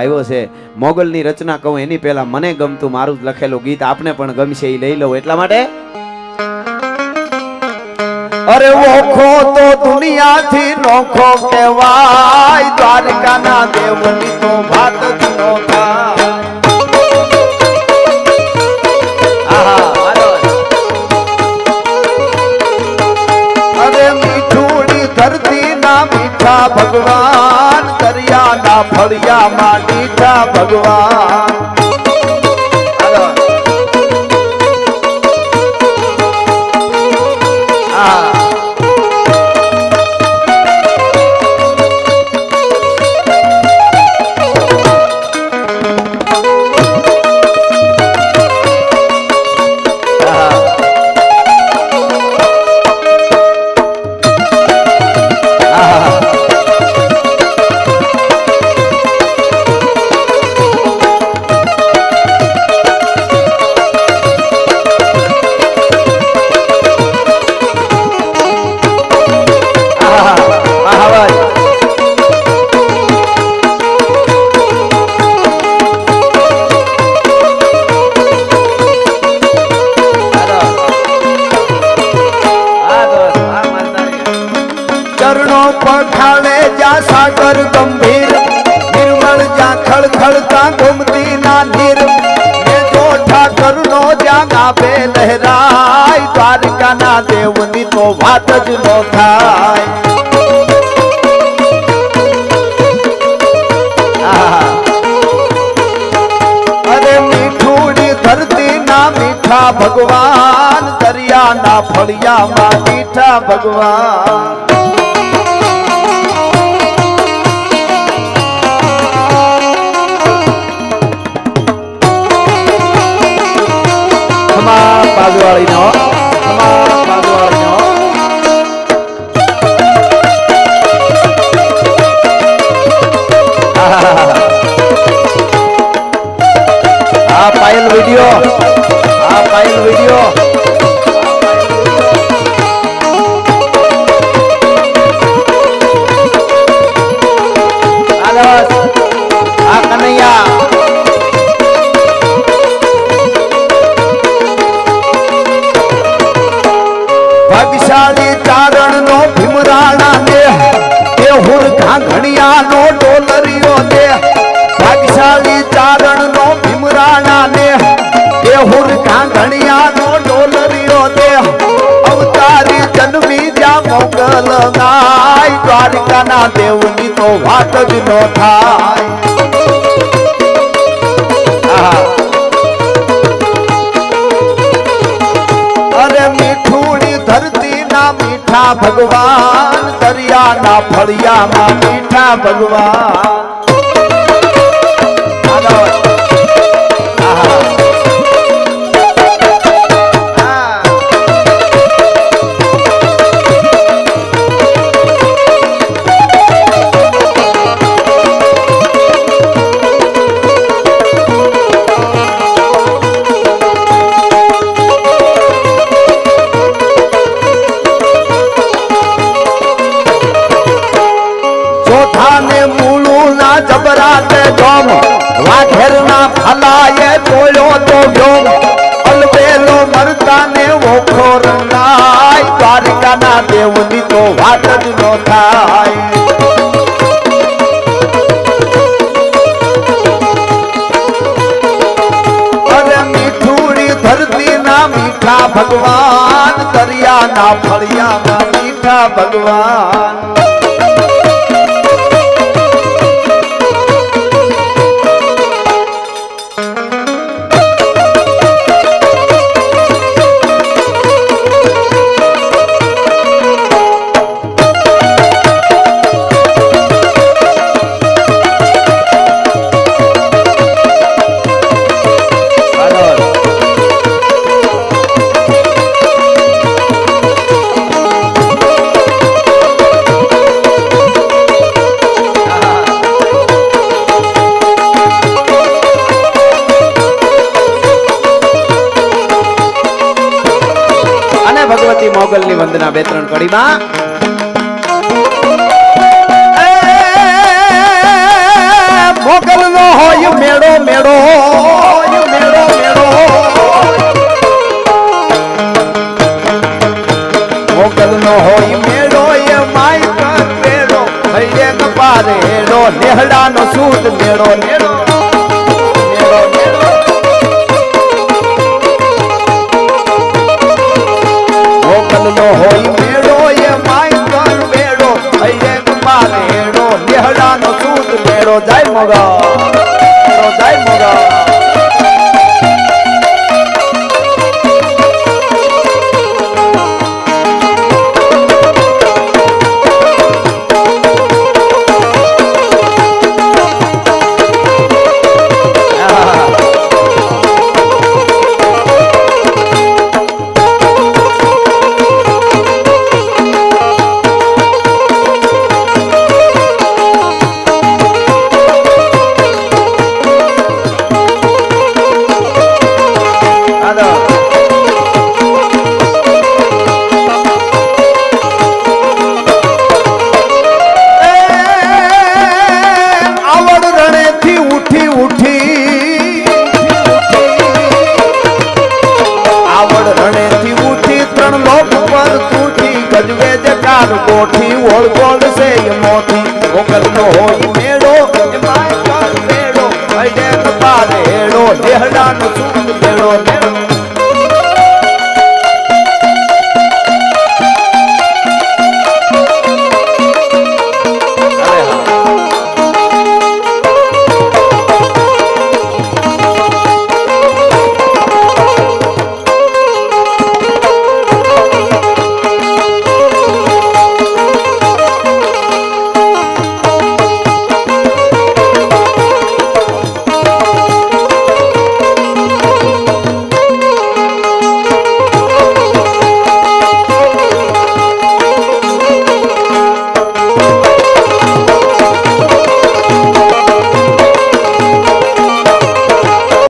આવ્યો છે મોગલની રચના કહું એની પહેલા મને ગમતું મારું લખેલું ગીત આપને પણ ગમશે એ લઈ લઉં એટલા માટે. અરે ઓખો તો દુનિયાથી નોખો કહેવાય, દ્વારકાના દેવની તો વાત જ નો થાય. ભગવાન દરિયાના ફળિયામાં નીચા ભગવાન, દ્વારકાના દેવની તો વાત જ નો થાય. અરે મીઠુડી ધરતીના મીઠા ભગવાન, દરિયાના ફળિયામાં મીઠા ભગવાન. પાદુવાળીનો આ પાયલ વિડિયો, આ પાયલ વિડિયો. આ કનૈયા ભાગશાળી ચારણ નો ભીમરાણા ને એ હુર ઘા ઘડિયા નો ડોલરીઓ ને ભાગશાળી ચારણ નો ભીમરાણા ને એ હુર ઘા ઘડિયા નો ડોલરીઓ ને અવતારી જન્મી જ્યાં મોગલ નાય, દ્વારકાના દેવની તો વાત જ નો થાય. અરે મીઠુડી ધરતીના મીઠા ભગવાન, દરિયાના ફળિયામાં મીઠા ભગવાન. દ્વારકાના દેવની તો વાત જ નો થાય. અરે મીઠુડી ધરતીના મીઠા ભગવાન, દરિયાના ફળિયામાં મીઠા ભગવાન. મોગલની વંદના બે ત્રણ કડીમાં મોગલ मेड़ो हो यू मेड़ो मेड़ो यू मेड़ो मेड़ो मोकल नो हो यू मेड़ो ये माई का मेड़ो भैये न पारे हेड़ो नेहड़ा नो सूद मेड़ो नेड़ो मोकल नो हो यू मेड़ो ये माई का मेड़ो भैये न पारे हेड़ो नेहड़ा नो सूद मेड़ो जाय मोगा मेड़ो मेड़ो